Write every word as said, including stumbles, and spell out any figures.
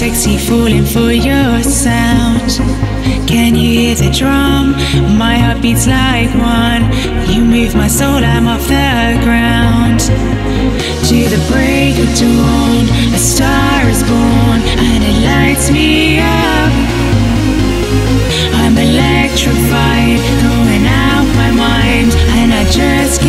sexy, falling for your sound. Can you hear the drum? My heart beats like one. You move my soul, I'm off the ground. To the break of dawn, a star is born, and it lights me up. I'm electrified, going out my mind, and I just